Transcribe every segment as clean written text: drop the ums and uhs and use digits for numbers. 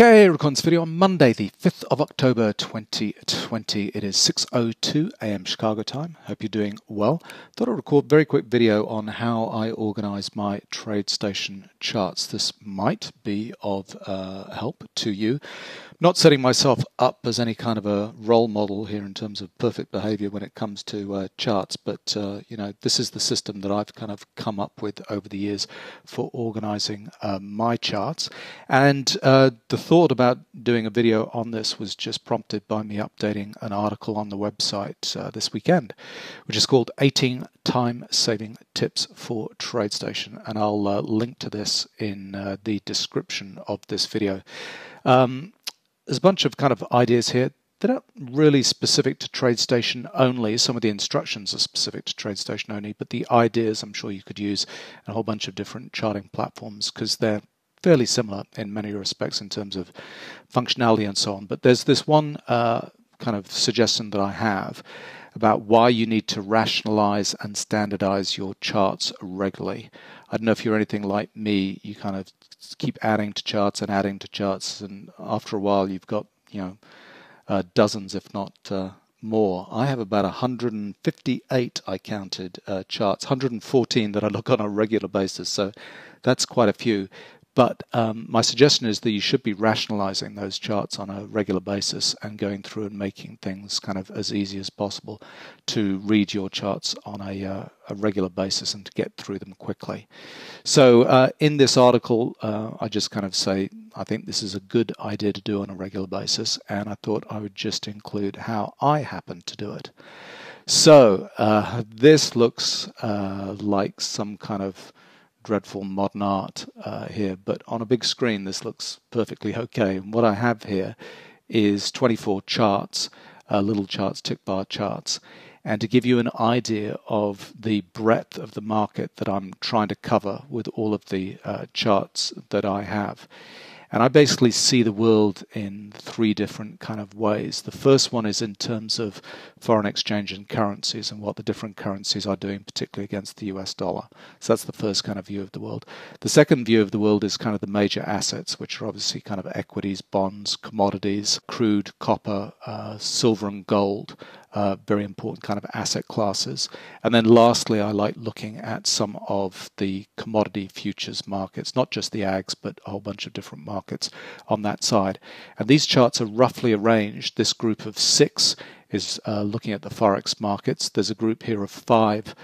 Okay, Record's video on Monday, the 5th of October 2020. It is 6:02 a.m. Chicago time. Hope you're doing well. Thought I'd record a very quick video on how I organize my TradeStation charts. This might be of help to you. Not setting myself up as any kind of a role model here in terms of perfect behavior when it comes to charts, but you know, this is the system that I've kind of come up with over the years for organizing my charts. And the thought about doing a video on this was just prompted by me updating an article on the website this weekend, which is called 18 Time-Saving Tips for TradeStation, and I'll link to this in the description of this video. There's a bunch of kind of ideas here. They're not really specific to TradeStation only. Some of the instructions are specific to TradeStation only, but the ideas I'm sure you could use in a whole bunch of different charting platforms because they're fairly similar in many respects in terms of functionality and so on. But there's this one kind of suggestion that I have about why you need to rationalize and standardize your charts regularly. I don't know if you're anything like me. You kind of keep adding to charts, and after a while you've got, you know, dozens, if not more. I have about 158, I counted, charts, 114 that I look on a regular basis, so that's quite a few. But my suggestion is that you should be rationalizing those charts on a regular basis and going through and making things kind of as easy as possible to read your charts on a regular basis and to get through them quickly. So in this article, I just kind of say, I think this is a good idea to do on a regular basis, and I thought I would just include how I happen to do it. So this looks like some kind of dreadful modern art here, but on a big screen this looks perfectly okay. And what I have here is 24 charts, little charts, tick bar charts, and to give you an idea of the breadth of the market that I'm trying to cover with all of the charts that I have. And I basically see the world in three different kind of ways. The first one is in terms of foreign exchange and currencies and what the different currencies are doing, particularly against the US dollar. So that's the first kind of view of the world. The second view of the world is kind of the major assets, which are obviously kind of equities, bonds, commodities, crude, copper, silver and gold. Very important kind of asset classes. And then lastly, I like looking at some of the commodity futures markets, not just the ags, but a whole bunch of different markets on that side. And these charts are roughly arranged. This group of six is looking at the forex markets. There's a group here of five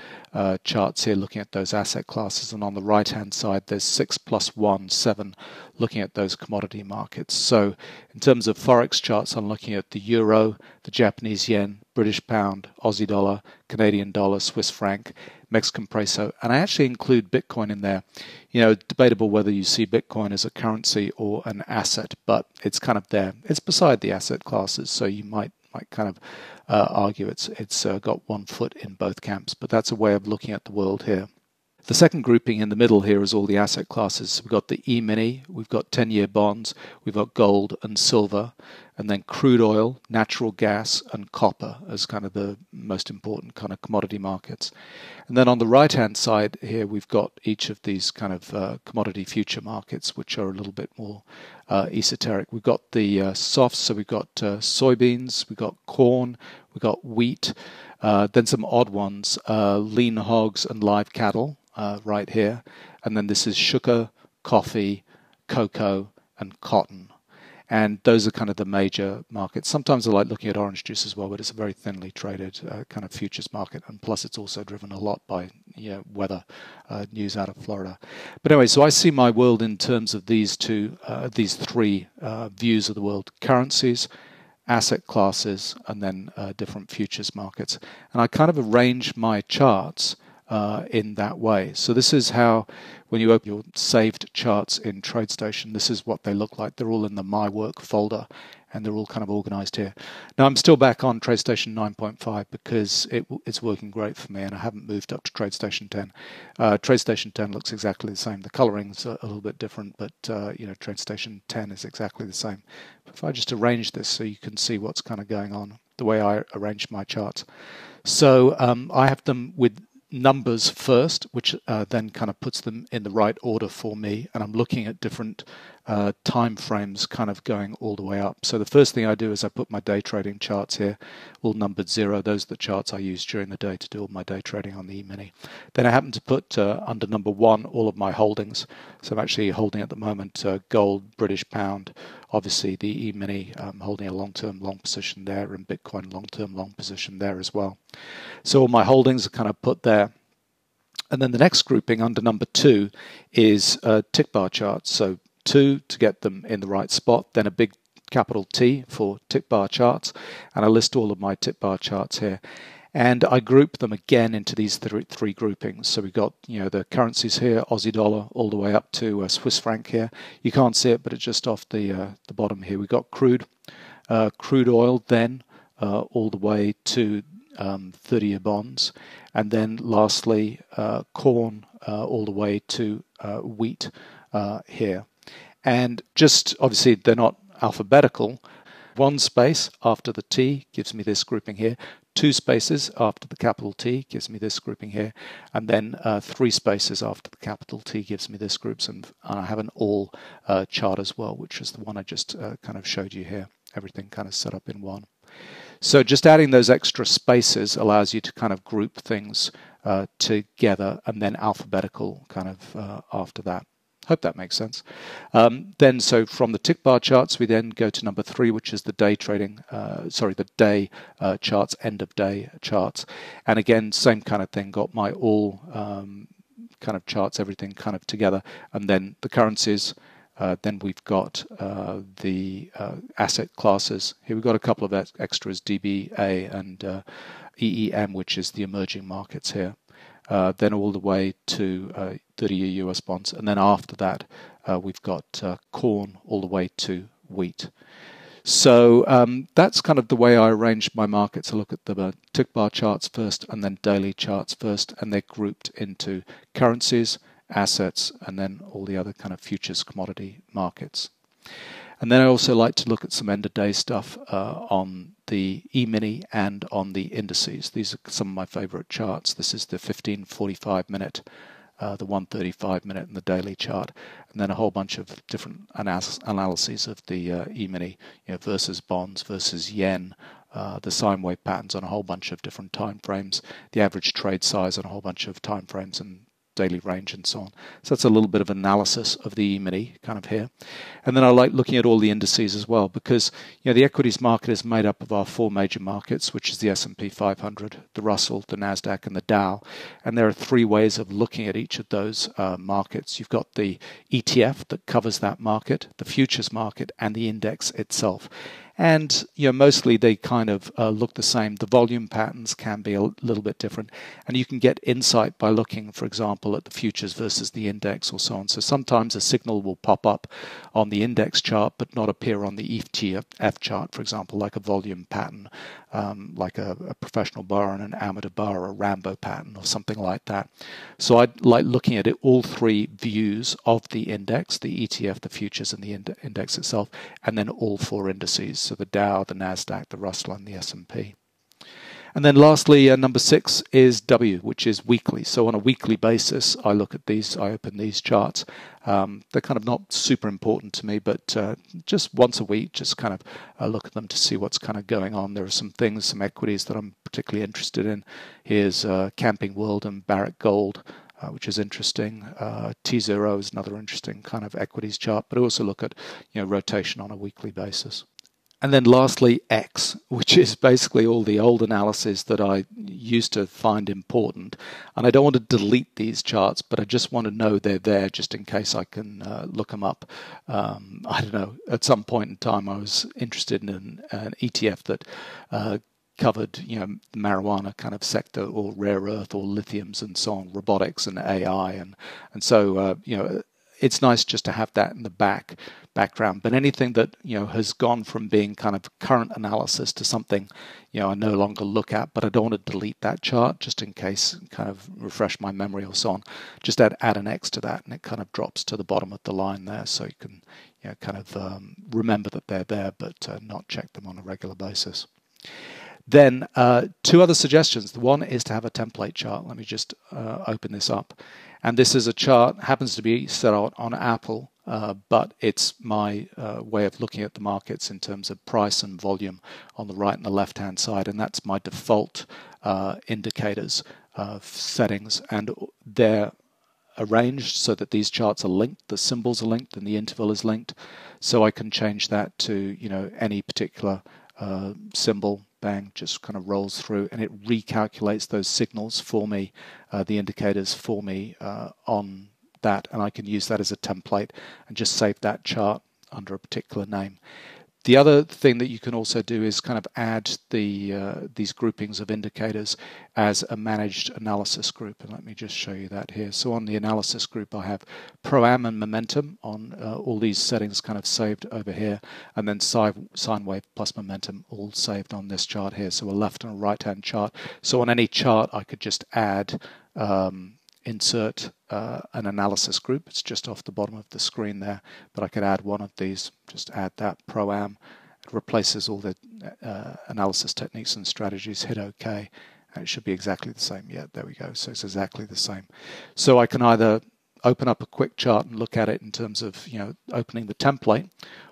charts here looking at those asset classes, and on the right hand side there's 6 + 1, 7 looking at those commodity markets. So in terms of forex charts, I'm looking at the euro, the Japanese yen, British pound, Aussie dollar, Canadian dollar, Swiss franc, Mexican peso, and I actually include Bitcoin in there. You know, debatable whether you see Bitcoin as a currency or an asset, but it's kind of there. It's beside the asset classes, so you might kind of argue it's got one foot in both camps, but that's a way of looking at the world here. The second grouping in the middle here is all the asset classes. We've got the E-mini, we've got 10-year bonds, we've got gold and silver, and then crude oil, natural gas, and copper as kind of the most important kind of commodity markets. And then on the right-hand side here, we've got each of these kind of commodity future markets, which are a little bit more esoteric. We've got the softs, so we've got soybeans, we've got corn, we've got wheat, then some odd ones, lean hogs and live cattle. Right here, and then this is sugar, coffee, cocoa, and cotton, and those are kind of the major markets. Sometimes I like looking at orange juice as well, but it's a very thinly traded kind of futures market, and plus it's also driven a lot by, you know, weather news out of Florida. But anyway, so I see my world in terms of these three views of the world: currencies, asset classes, and then different futures markets. And I kind of arrange my charts in that way. So this is how, when you open your saved charts in TradeStation, this is what they look like. They're all in the My Work folder, and they're all kind of organized here. Now I'm still back on TradeStation 9.5 because it's working great for me, and I haven't moved up to TradeStation 10. TradeStation 10 looks exactly the same. The coloring's a little bit different, but you know, TradeStation 10 is exactly the same. If I just arrange this so you can see what's kind of going on, the way I arrange my charts. So I have them with numbers first, which then kind of puts them in the right order for me, and I'm looking at different time frames kind of going all the way up. So the first thing I do is I put my day trading charts here, all numbered 0. Those are the charts I use during the day to do all my day trading on the E-mini. Then I happen to put under number 1 all of my holdings. So I'm actually holding at the moment gold, British pound, obviously the E-mini, holding a long-term long position there, and Bitcoin long-term long position there as well. So all my holdings are kind of put there. And then the next grouping under number 2 is tick bar charts. So 2 to get them in the right spot, then a big capital T for tick bar charts, and I list all of my tick bar charts here. And I group them again into these three groupings. So we've got, you know, the currencies here, Aussie dollar all the way up to Swiss franc here. You can't see it, but it's just off the bottom here. We've got crude oil then all the way to 30-year bonds, and then lastly corn all the way to wheat here. And just obviously they're not alphabetical. 1 space after the T gives me this grouping here, 2 spaces after the capital T gives me this grouping here, and then 3 spaces after the capital T gives me this group. And I have an all chart as well, which is the one I just kind of showed you here. Everything kind of set up in 1. So just adding those extra spaces allows you to kind of group things together, and then alphabetical kind of after that. Hope that makes sense. Then, so from the tick bar charts, we then go to number 3, which is the day trading, the day charts, end of day charts. And again, same kind of thing, got my all kind of charts, everything kind of together. And then the currencies, then we've got the asset classes. Here we've got a couple of extras, DBA and EEM, which is the emerging markets here. Then all the way to 30-year US bonds, and then after that we've got corn all the way to wheat. So that's kind of the way I arrange my markets. I look at the tick bar charts first, and then daily charts first, and they're grouped into currencies, assets, and then all the other kind of futures commodity markets. And then I also like to look at some end-of-day stuff on the E-mini and on the indices. These are some of my favorite charts. This is the 15, 45-minute, the 135-minute, and the daily chart. And then a whole bunch of different analyses of the E-mini, you know, versus bonds, versus yen, the sine wave patterns on a whole bunch of different time frames, the average trade size on a whole bunch of time frames, and daily range and so on. So that's a little bit of analysis of the E-mini kind of here. And then I like looking at all the indices as well, because, you know, the equities market is made up of our 4 major markets, which is the S&P 500, the Russell, the NASDAQ, and the Dow. And there are 3 ways of looking at each of those markets. You've got the ETF that covers that market, the futures market, and the index itself. And, you know, mostly they kind of look the same. The volume patterns can be a little bit different, and you can get insight by looking, for example, at the futures versus the index or so on. So sometimes a signal will pop up on the index chart but not appear on the ETF chart, for example, like a volume pattern, like a professional bar and an amateur bar, or a Rambo pattern or something like that. So I like looking at it, all 3 views of the index, the ETF, the futures, and the index itself, and then all 4 indices. So the Dow, the NASDAQ, the Russell, and the S&P. And then lastly, number 6 is W, which is weekly. So on a weekly basis, I look at these, I open these charts. They're kind of not super important to me, but just once a week, just kind of look at them to see what's kind of going on. There are some things, some equities that I'm particularly interested in. Here's Camping World and Barrick Gold, which is interesting. T0 is another interesting kind of equities chart, but I also look at, you know, rotation on a weekly basis. And then lastly, X, which is basically all the old analysis that I used to find important. And I don't want to delete these charts, but I just want to know they're there just in case I can look them up. I don't know, at some point in time I was interested in an ETF that covered, you know, the marijuana kind of sector, or rare earth, or lithiums and so on, robotics and AI. And so, you know, it's nice just to have that in the background. But anything that, you know, has gone from being kind of current analysis to something, you know, I no longer look at, but I don't want to delete that chart just in case, kind of refresh my memory or so on. Just add an X to that, and it kind of drops to the bottom of the line there, so you can, you know, kind of remember that they're there, but not check them on a regular basis. Then 2 other suggestions. The one is to have a template chart. Let me just open this up. And this is a chart, happens to be set out on Apple, but it's my way of looking at the markets in terms of price and volume on the right and the left-hand side, and that's my default indicators settings, and they're arranged so that these charts are linked, the symbols are linked, and the interval is linked. So I can change that to, you know, any particular symbol. Bang, just kind of rolls through, and it recalculates those signals for me, the indicators for me on that, and I can use that as a template and just save that chart under a particular name. The other thing that you can also do is kind of add the these groupings of indicators as a managed analysis group, and let me just show you that here. So on the analysis group, I have Pro-Am and Momentum on all these settings kind of saved over here, and then Sine Wave plus Momentum all saved on this chart here, so a left and a right hand chart. So on any chart, I could just add insert an analysis group. It's just off the bottom of the screen there, but I could add one of these, just add that Pro-Am. It replaces all the analysis techniques and strategies. Hit OK, and it should be exactly the same. Yeah, there we go. So it's exactly the same. So I can either open up a quick chart and look at it in terms of, you know, opening the template,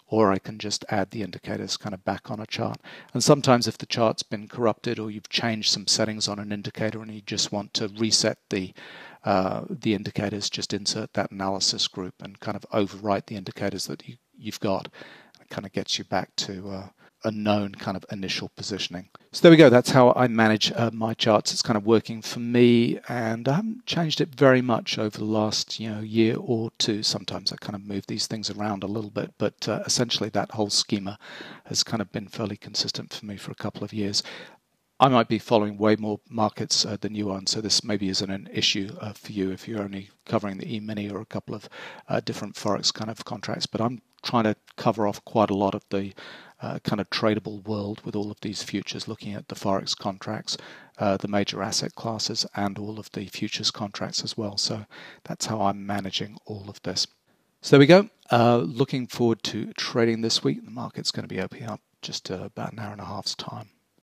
or I can just add the indicators kind of back on a chart. And sometimes if the chart's been corrupted or you've changed some settings on an indicator and you just want to reset the indicators, just insert that analysis group and kind of overwrite the indicators that you've got. It kind of gets you back to a known kind of initial positioning. So there we go. That's how I manage my charts. It's kind of working for me, and I haven't changed it very much over the last, you know, year or two. Sometimes I kind of move these things around a little bit, but essentially that whole schema has kind of been fairly consistent for me for a couple of years. I might be following way more markets than you are, and so this maybe isn't an issue for you if you're only covering the E-mini or a couple of different Forex kind of contracts, but I'm trying to cover off quite a lot of the kind of tradable world with all of these futures, looking at the Forex contracts, the major asset classes, and all of the futures contracts as well. So that's how I'm managing all of this. So there we go. Looking forward to trading this week. The market's going to be opening up just about an hour and a half's time.